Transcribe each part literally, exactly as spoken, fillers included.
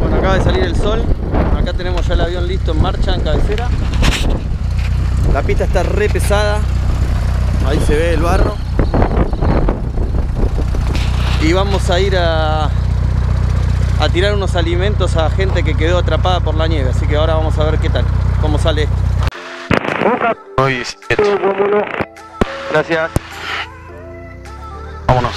Bueno, acaba de salir el sol. Acá tenemos ya el avión listo en marcha, en cabecera. La pista está re pesada. Ahí se ve el barro. Y vamos a ir a, a tirar unos alimentos a gente que quedó atrapada por la nieve. Así que ahora vamos a ver qué tal, cómo sale esto. Gracias. Vámonos.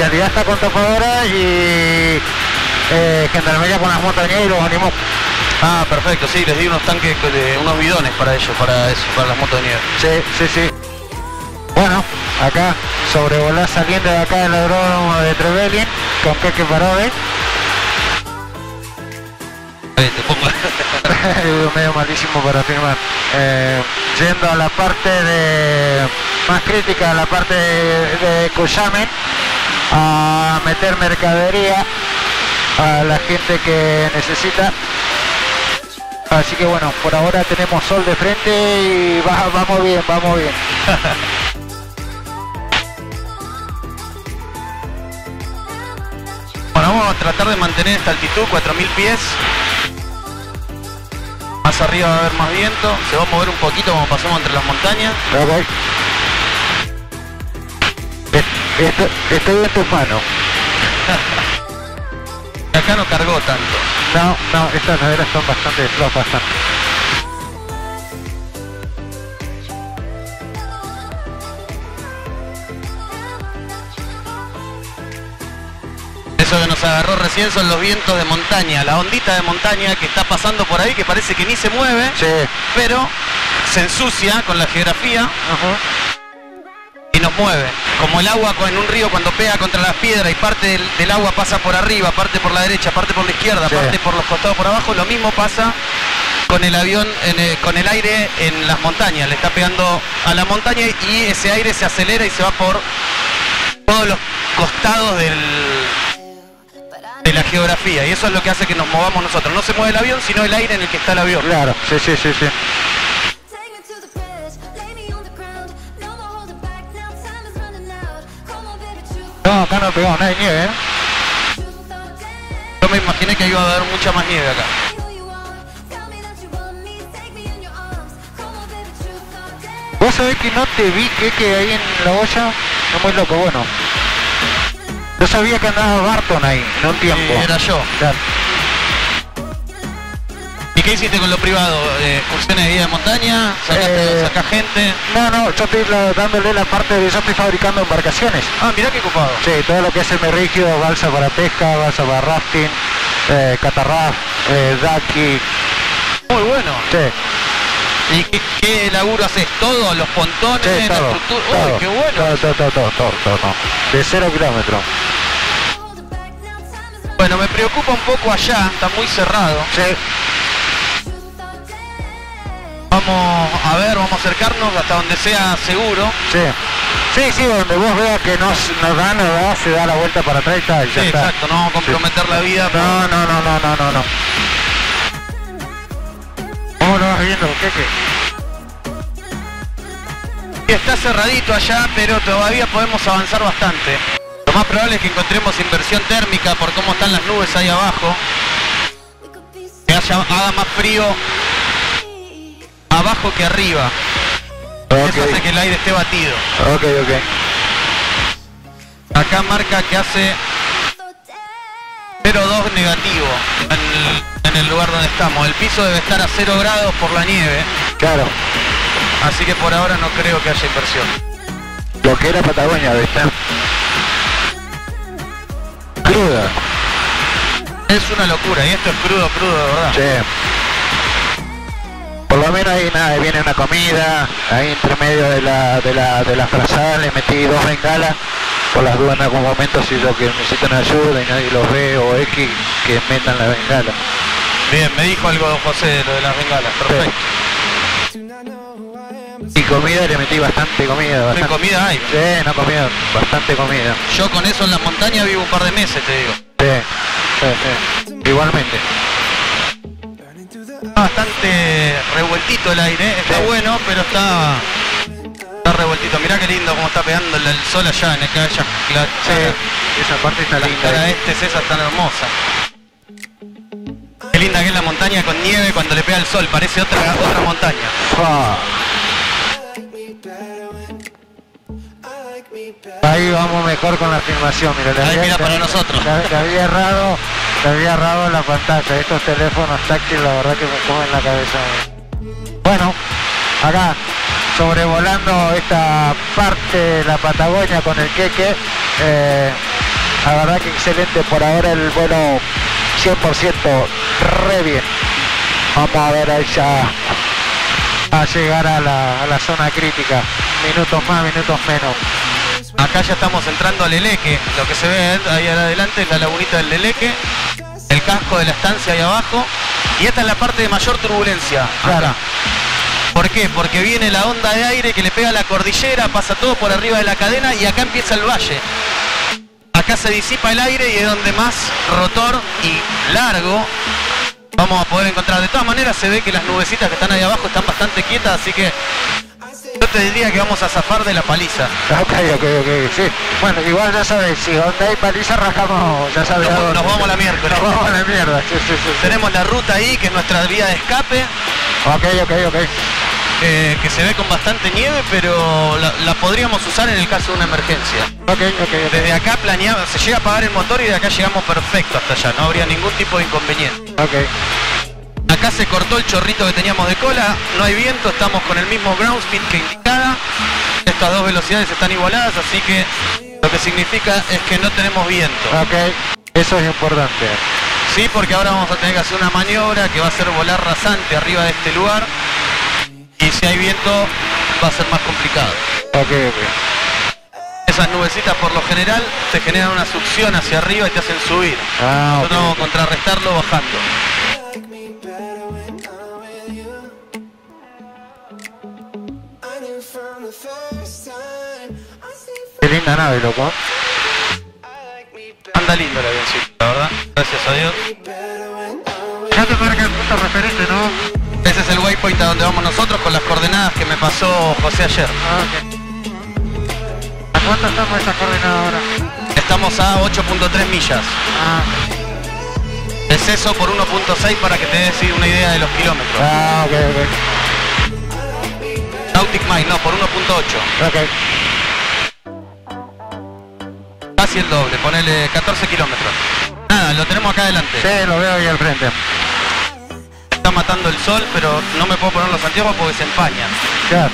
Vialidad está con tapadora y eh, gendarmería con las montañeras y los animó. Ah, perfecto, sí, les di unos tanques, de, unos bidones para ellos, para eso, para las motos de nieve. Sí, sí, sí. Bueno, acá sobrevolás saliendo de acá del aeródromo de Trevelin con Queque Parodi. Medio malísimo para firmar. Eh, yendo a la parte de más crítica, a la parte de, de Cushamen, a meter mercadería a la gente que necesita. Así que bueno, por ahora tenemos sol de frente y va, vamos bien, vamos bien. Bueno, vamos a tratar de mantener esta altitud, cuatro mil pies. Más arriba va a haber más viento, se va a mover un poquito como pasamos entre las montañas. Okay. Estoy, estoy en tus manos. Acá no cargó tanto. No, no, estas laderas son bastante flojas, bastante. Eso que nos agarró recién son los vientos de montaña, la ondita de montaña que está pasando por ahí, que parece que ni se mueve, sí, pero se ensucia con la geografía. Uh-huh. Y nos mueve, como el agua en un río cuando pega contra las piedras y parte del, del agua pasa por arriba, parte por la derecha, parte por la izquierda, sí, parte por los costados, por abajo. Lo mismo pasa con el avión, en el, con el aire en las montañas, le está pegando a la montaña y ese aire se acelera y se va por todos los costados del, de la geografía, y eso es lo que hace que nos movamos nosotros. No se mueve el avión, sino el aire en el que está el avión. Claro, sí, sí, sí, sí. No, acá no pegamos, no hay nieve, ¿eh? Yo me imaginé que iba a haber mucha más nieve acá. Vos sabés que no te vi, que, que ahí en la olla, no, muy loco, bueno. Yo sabía que andaba Barton ahí, no un tiempo. Sí, era yo. Claro. ¿Y qué hiciste con lo privado? Eh, ¿Excursiones de vida de montaña? ¿Sacaste, eh, saca gente? No, no, yo estoy la, dándole la parte de... Yo estoy fabricando embarcaciones. Ah, mirá qué copado. Sí, todo lo que hace Merrigio, balsa para pesca, balsa para rafting, eh, catarraf, eh, daki. Muy bueno. Sí. ¿Y qué, qué laburo haces? ¿Todos los pontones? Sí, todo, la estructura. Todo, uy, qué bueno. Todo, todo, todo, todo, todo, todo, todo. De cero kilómetros. Bueno, me preocupa un poco allá, está muy cerrado. Sí. Vamos a ver, vamos a acercarnos hasta donde sea seguro. Sí. Sí, sí, donde vos veas que nos, nos da, nos da, se da la vuelta para atrás y está, y ya sí, está. Exacto, no vamos a comprometer sí. la vida. Pero... No, no, no, no, no, no, no. ¿Cómo lo vas viendo, Queque? Está cerradito allá, pero todavía podemos avanzar bastante. Lo más probable es que encontremos inversión térmica por cómo están las nubes ahí abajo. Que haya, haga más frío abajo que arriba. Okay. Eso hace que el aire esté batido. Ok, ok. Acá marca que hace cero dos negativo en, en el lugar donde estamos. El piso debe estar a cero grados por la nieve. Claro. Así que por ahora no creo que haya inversión. Lo que era Patagonia debe estar cruda. Es una locura y esto es crudo, crudo de verdad. Sí. Por lo menos ahí nada, viene una comida, ahí entre medio de la de la de las frazadas le metí dos bengalas, por las dudas en algún momento si yo que necesitan ayuda y nadie los ve o X, que, que metan la bengala. Bien, me dijo algo don José de lo de las bengalas, perfecto. Sí. Y comida le metí bastante comida, bastante. ¿No hay comida hay? Sí, no comida, bastante comida. Yo con eso en la montaña vivo un par de meses, te digo. Sí, sí, sí. Igualmente. Bastante revueltito el aire, está sí. bueno, pero está, está revueltito. Mirá qué lindo como está pegando el, el sol allá en el calle. La, sí, esa parte está la linda. La este es esa tan hermosa. Qué linda que es la montaña con nieve cuando le pega el sol, parece otra, otra montaña. Ah. Ahí vamos mejor con la filmación, mira, la ahí había, mira para la, nosotros. La, la había errado. Me había errado la pantalla, estos teléfonos táctiles la verdad que me comen la cabeza. Bueno, acá sobrevolando esta parte de la Patagonia con el Queque, eh, la verdad que excelente por ahora el vuelo cien por ciento, re bien. Vamos a ver ahí ya a llegar a la, a la zona crítica, minutos más, minutos menos. Acá ya estamos entrando al Leleque, lo que se ve ahí adelante es la lagunita del Leleque, el casco de la estancia ahí abajo, y esta es la parte de mayor turbulencia. Claro. Acá. ¿Por qué? Porque viene la onda de aire que le pega a la cordillera, pasa todo por arriba de la cadena y acá empieza el valle. Acá se disipa el aire y es donde más rotor y largo vamos a poder encontrar. De todas maneras se ve que las nubecitas que están ahí abajo están bastante quietas, así que... Yo te diría que vamos a zafar de la paliza. Ok, ok, ok, sí. Bueno, igual ya sabes, si donde hay paliza rascamos, ya sabes. Nos, nos vamos a la miércoles. Nos vamos a la mierda, sí, sí, sí. Tenemos la ruta ahí, que es nuestra vía de escape. Ok, ok, ok. Eh, que se ve con bastante nieve, pero la, la podríamos usar en el caso de una emergencia. Ok, ok, okay. Desde acá planeamos, se llega a apagar el motor y de acá llegamos perfecto hasta allá, no habría ningún tipo de inconveniente. Ok. Acá se cortó el chorrito que teníamos de cola, no hay viento, estamos con el mismo ground speed que indicada. Estas dos velocidades están igualadas, así que lo que significa es que no tenemos viento. Ok, eso es importante. Sí, porque ahora vamos a tener que hacer una maniobra que va a ser volar rasante arriba de este lugar. Y si hay viento va a ser más complicado. Ok, ok. Esas nubecitas por lo general te generan una succión hacia arriba y te hacen subir. Ah, okay. Yo tengo que contrarrestarlo bajando. Qué linda nave, loco. Anda lindo el avioncito, la verdad. Gracias a Dios. Ya te marca el punto referente, ¿no? Ese es el waypoint a donde vamos nosotros con las coordenadas que me pasó José ayer. Ah, okay. ¿A cuánto estamos esa coordenada ahora? Estamos a ocho punto tres millas. Ah, okay. Es eso por uno punto seis para que te des una idea de los kilómetros. Ah, ok, ok. Nautic Mile, no, por uno punto ocho. Ok. Casi el doble, ponele catorce kilómetros. Nada, lo tenemos acá adelante. Sí, lo veo ahí al frente. Está matando el sol, pero no me puedo poner los anteojos porque se empañan. Claro.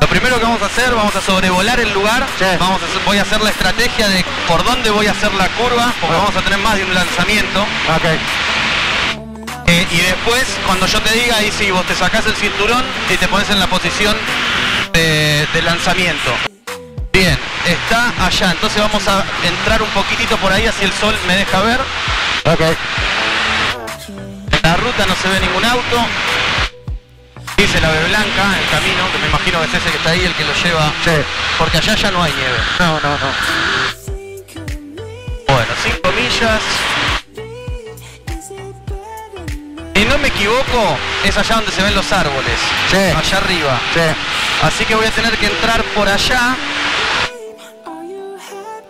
Lo primero que vamos a hacer, vamos a sobrevolar el lugar. Sí. Vamos a hacer, voy a hacer la estrategia de por dónde voy a hacer la curva, porque bueno, vamos a tener más de un lanzamiento. Ok. eh, y después cuando yo te diga, ahí sí, vos te sacás el cinturón y te pones en la posición de, de lanzamiento. Bien, está allá, entonces vamos a entrar un poquitito por ahí, así el sol me deja ver. Okay. En la ruta no se ve ningún auto. Dice la ave blanca, el camino, que me imagino que es ese que está ahí, el que lo lleva. Sí. Porque allá ya no hay nieve. No, no, no. Bueno, cinco millas. Si no me equivoco, es allá donde se ven los árboles. Sí. Allá arriba. Sí. Así que voy a tener que entrar por allá.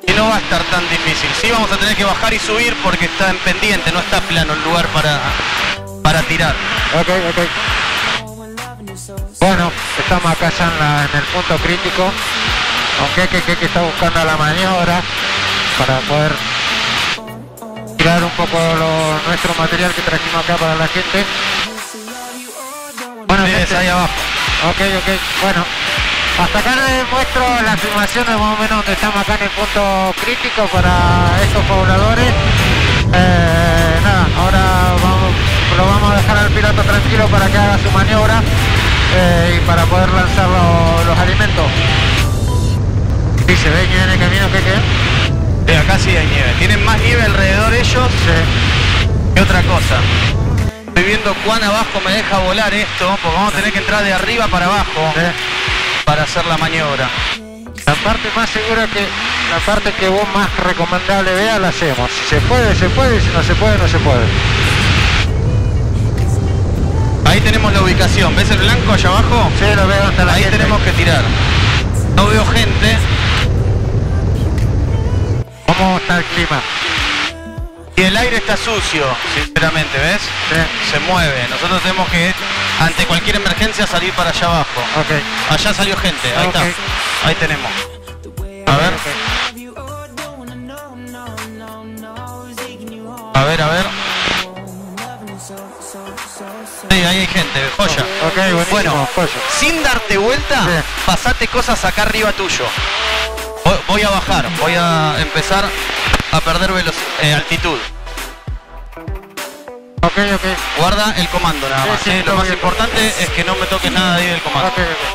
Y no va a estar tan difícil. Sí, vamos a tener que bajar y subir porque está en pendiente, no está plano el lugar para, para tirar. Ok, ok. Bueno, estamos acá ya en, la, en el punto crítico, aunque que, que, que está buscando la maniobra para poder tirar un poco lo, nuestro material que trajimos acá para la gente. Bueno, sí, gente, ahí abajo. Ok, ok, bueno, hasta acá les muestro las filmaciones más o menos donde estamos acá en el punto crítico para estos pobladores. Eh, nada, ahora vamos, lo vamos a dejar al piloto tranquilo para que haga su maniobra. Eh, y para poder lanzar lo, los alimentos. ¿Y se ve nieve en el camino, Queque? Eh, acá sí hay nieve. Tienen más nieve alrededor ellos sí. que otra cosa. Estoy viendo cuán abajo me deja volar esto, porque vamos a tener que entrar de arriba para abajo sí. para hacer la maniobra. La parte más segura que... La parte que vos más recomendable veas la hacemos. Si se puede, se puede. Y si no se puede, no se puede. Ahí tenemos la ubicación, ¿ves el blanco allá abajo? Sí, lo veo hasta la Ahí gente. Tenemos que tirar. No veo gente. ¿Cómo está el clima? Y el aire está sucio, sinceramente, ¿ves? Sí. Se mueve. Nosotros tenemos que, ante cualquier emergencia, salir para allá abajo. Okay. Allá salió gente, ahí okay. está. Ahí tenemos. A ver. Okay. A ver, a ver. Sí, ahí hay gente, joya. Okay, bueno, joya. Sin darte vuelta, sí. pasate cosas acá arriba tuyo. Voy, voy a bajar, voy a empezar a perder eh, altitud. Ok, ok. Guarda el comando nada más. Sí, sí, eh. Lo más bien. Importante es que no me toques nada ahí del comando. Okay, okay.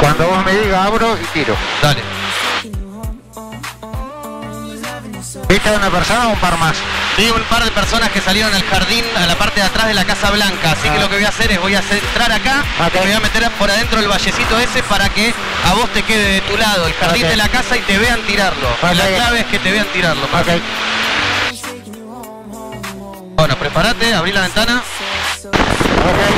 Cuando vos me digas, abro y tiro. Dale. ¿Viste a una persona o un par más? Vi un par de personas que salieron al jardín, a la parte de atrás de la Casa Blanca. Así ah. que lo que voy a hacer es, voy a hacer, entrar acá, okay. me voy a meter por adentro el vallecito ese para que a vos te quede de tu lado el jardín okay. de la casa y te vean tirarlo. Okay. La clave es que te vean tirarlo. Okay. Bueno, prepárate, abrí la ventana. Okay.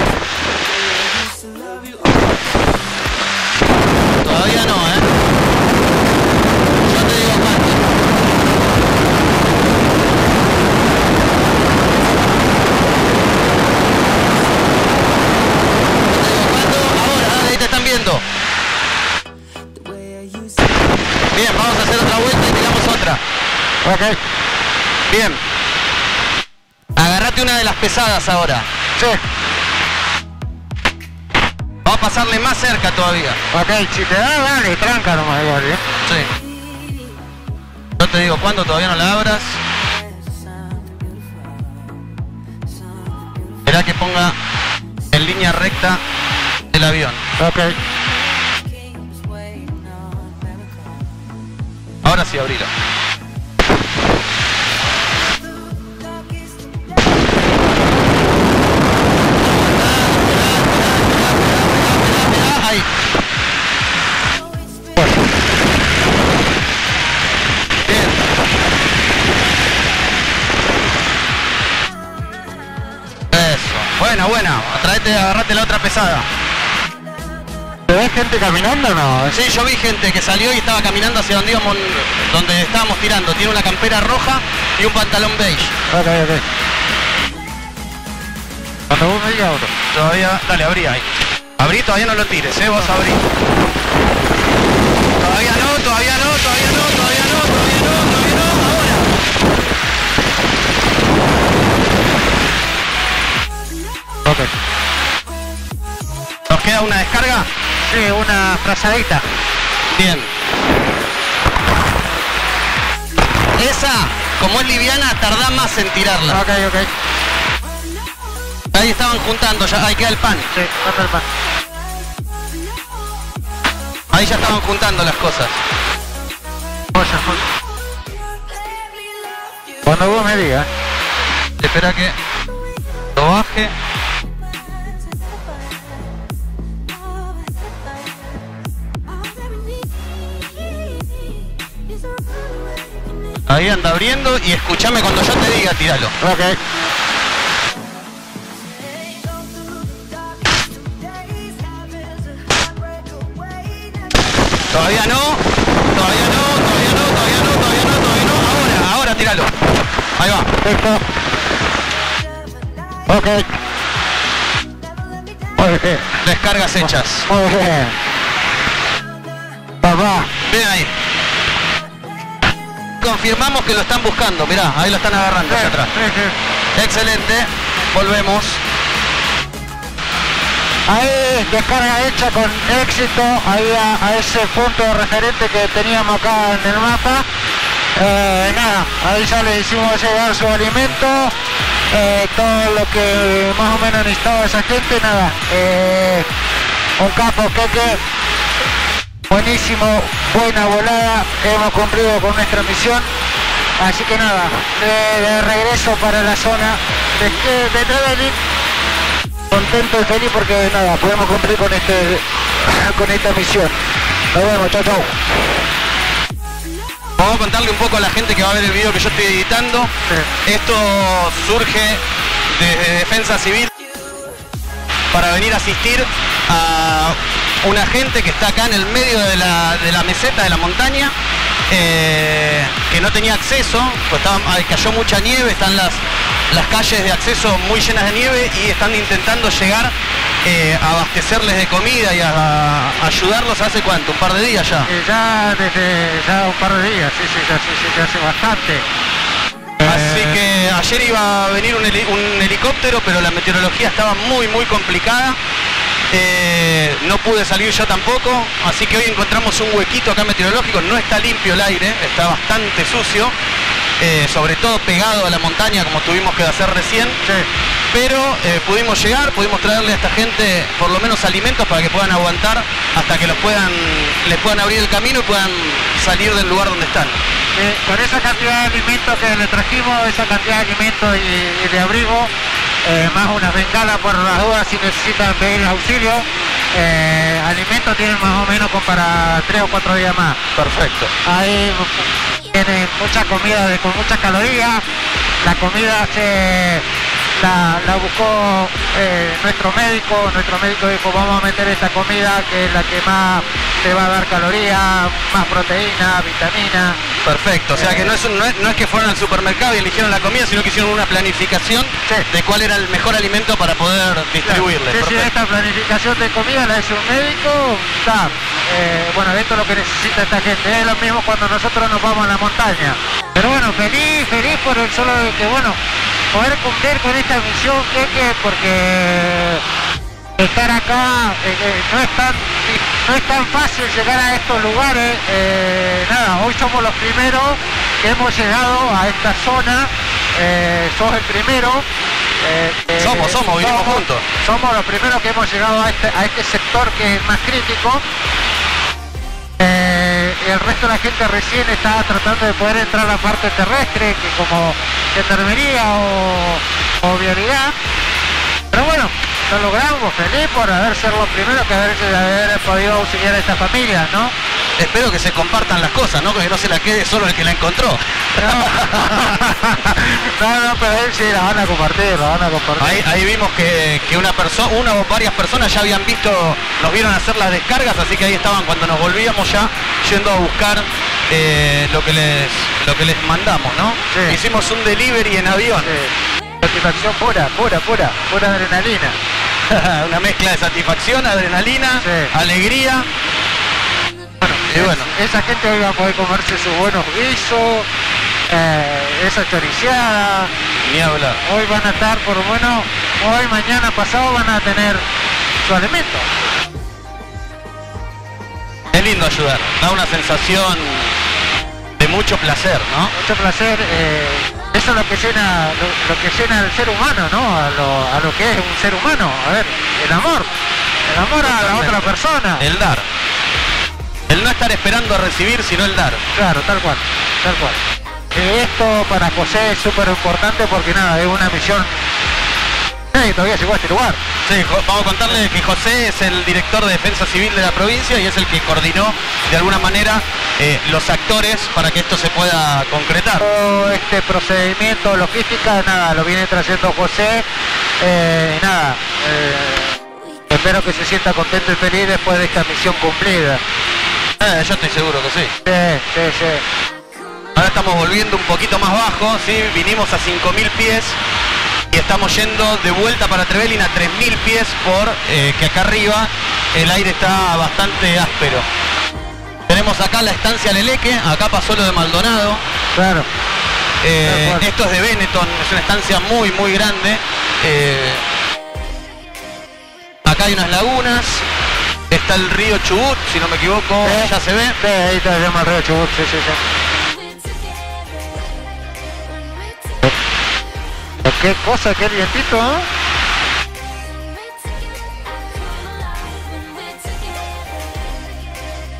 Todavía no, ¿eh? Bien, vamos a hacer otra vuelta y tiramos otra. Ok. Bien. Agarrate una de las pesadas ahora. Sí. Va a pasarle más cerca todavía. Ok, si te da, dale, tranca nomás igual, ¿eh? Sí. Yo te digo cuándo, todavía no la abras. Esperá que ponga en línea recta el avión. Ok. Ahora sí, abrila. Ahí. Bien. Eso. Buena, buena. Traete, agarrate la otra pesada. ¿Te ves gente caminando o no? Sí, yo vi gente que salió y estaba caminando hacia donde íbamos, donde estábamos tirando. Tiene una campera roja y un pantalón beige. Ok, ok. Cuando vos me digas, otro. Todavía, dale, abrí ahí. Abrí, todavía no lo tires, ¿eh? Vos abrí. Todavía no, todavía no, todavía no, todavía no, todavía no, todavía no, ahora. Ok. ¿Nos queda una descarga? Sí, una frazadita. Bien. Esa Como es liviana, tarda más en tirarla. Ok, ok. Ahí estaban juntando ya, ahí queda el pan. Sí, falta el pan. Ahí ya estaban juntando las cosas. Joya, joya. Cuando vos me digas. Espera que lo baje. Ahí anda abriendo y escúchame cuando yo te diga, tíralo. Ok. Todavía no, todavía no, todavía no, todavía no, todavía no, todavía no. Ahora, ahora tíralo. Ahí va. Perfecto. Ok. Muy bien. Descargas hechas. Muy bien. Papá. Ven ahí. Confirmamos que lo están buscando, mirá, ahí lo están agarrando hacia atrás. Excelente, volvemos. Ahí, descarga hecha con éxito, ahí a, a ese punto de referente que teníamos acá en el mapa. Eh, nada, ahí ya le hicimos llegar su alimento, eh, todo lo que más o menos necesitaba esa gente, nada. Eh, un capo, Queque. Buenísimo, buena volada, hemos cumplido con nuestra misión, así que nada, de, de regreso para la zona de, de Trevelin, contento y feliz porque nada, podemos cumplir con, este, con esta misión. Nos vemos, chau chau. Vamos a contarle un poco a la gente que va a ver el video que yo estoy editando. Sí. Esto surge desde Defensa Civil para venir a asistir a una gente que está acá en el medio de la, de la meseta de la montaña, eh, que no tenía acceso, pues estaba, cayó mucha nieve, están las, las calles de acceso muy llenas de nieve y están intentando llegar eh, a abastecerles de comida y a, a ayudarlos hace cuánto, un par de días ya. Eh, ya desde ya un par de días, sí, sí, ya, sí, sí, ya hace bastante. Así que ayer iba a venir un, heli un helicóptero, pero la meteorología estaba muy, muy complicada. Eh, no pude salir yo tampoco, así que hoy encontramos un huequito acá meteorológico. No está limpio el aire, está bastante sucio, eh, sobre todo pegado a la montaña como tuvimos que hacer recién. Sí. Pero eh, pudimos llegar, pudimos traerle a esta gente por lo menos alimentos para que puedan aguantar hasta que los puedan, les puedan abrir el camino y puedan salir del lugar donde están. Eh, con esa cantidad de alimentos que le trajimos, esa cantidad de alimentos y, y de abrigo, Eh, más unas bengalas por las dudas si necesitan pedir auxilio, eh, alimentos tienen más o menos como para tres o cuatro días más. Perfecto. Ahí tienen mucha comida de, con muchas calorías. La comida se la, la buscó eh, nuestro médico, nuestro médico dijo vamos a meter esta comida que es la que más te va a dar calorías, más proteína, vitamina. Perfecto, o sea que no es, un, no, es, no es que fueron al supermercado y eligieron la comida, sino que hicieron una planificación. Sí. De cuál era el mejor alimento para poder distribuirle. Sí, sí, esta planificación de comida la hizo un médico, está, eh, bueno, esto es lo que necesita esta gente, es lo mismo cuando nosotros nos vamos a la montaña. Pero bueno, feliz, feliz por el solo de que, bueno, poder cumplir con esta misión, que, que porque estar acá eh, eh, no es tan... No es tan fácil llegar a estos lugares, eh, nada, hoy somos los primeros que hemos llegado a esta zona, eh, sos el primero. Eh, eh, somos, somos, vivimos somos, juntos. Somos los primeros que hemos llegado a este, a este sector que es más crítico. Eh, el resto de la gente recién estaba tratando de poder entrar a la parte terrestre, que como gendarmería o, o vialidad, pero bueno. Lo logramos, feliz por haber sido los primeros que haber, haber podido auxiliar a esta familia, ¿no? Espero que se compartan las cosas, ¿no? Que no se la quede solo el que la encontró. No, no, no, pero él sí la van a compartir, la van a compartir. Ahí, ahí vimos que, que una persona, una o varias personas ya habían visto, nos vieron hacer las descargas, así que ahí estaban cuando nos volvíamos ya yendo a buscar eh, lo que les, lo que les mandamos, ¿no? Sí. Hicimos un delivery en avión. Sí. Satisfacción pura, pura, pura, pura adrenalina. Una mezcla de satisfacción, adrenalina, sí. Alegría. Bueno, y es, bueno, esa gente hoy va a poder comerse sus buenos guisos, eh, esa choriciada. Ni hablar. Hoy van a estar, por bueno, hoy, mañana, pasado van a tener su alimento. Es lindo ayudar, da una sensación de de mucho placer, ¿no? Mucho placer. Eh, eso es lo que llena, lo, lo que llena al ser humano, ¿no? A lo, a lo que es un ser humano. A ver, el amor. El amor a la otra persona. El dar. El no estar esperando a recibir, sino el dar. Claro, tal cual, tal cual. Eh, esto para José es súper importante porque nada, es una misión. Nadie todavía llegó a este lugar. Sí, vamos a contarle que José es el director de Defensa Civil de la provincia y es el que coordinó de alguna manera eh, los actores para que esto se pueda concretar. Todo este procedimiento, logística, nada, lo viene trayendo José. Eh, nada, eh, espero que se sienta contento y feliz después de esta misión cumplida. Eh, yo estoy seguro que sí. Sí, sí, sí. Ahora estamos volviendo un poquito más bajo, ¿sí? Vinimos a cinco mil pies y estamos yendo de vuelta para Trevelin a tres mil pies por eh, que acá arriba el aire está bastante áspero. Tenemos acá la estancia Leleque, acá pasó lo de Maldonado. Claro. Eh, claro. Esto es de Benetton, es una estancia muy, muy grande. Eh, acá hay unas lagunas. Está el río Chubut, si no me equivoco, ¿eh? Ya se ve. Sí, ahí está, se llama el río Chubut, sí, sí, sí. ¿Qué cosa, qué vientito, ¿eh?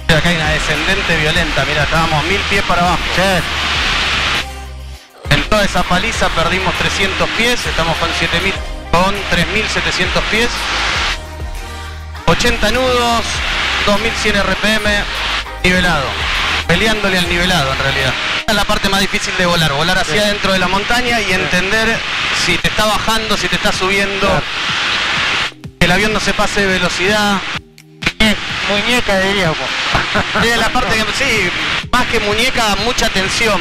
Sí, acá hay una descendente violenta, mira, estábamos mil pies para abajo. Sí. En toda esa paliza perdimos trescientos pies, estamos con siete mil, con tres mil setecientos pies. ochenta nudos, dos mil cien R P M, nivelado, peleándole al nivelado en realidad. Es la parte más difícil de volar, volar hacia adentro de la montaña y entender si te está bajando, si te está subiendo, que el avión no se pase de velocidad. Muñeca diríamos. Es la parte que, sí, más que muñeca, mucha tensión.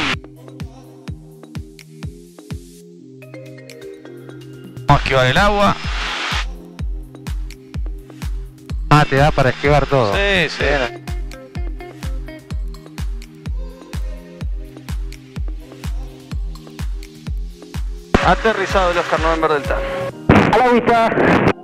Vamos a esquivar el agua. Ah, te da para esquivar todo. Sí, sí. Aterrizado el Oscar November Delta. A la vista.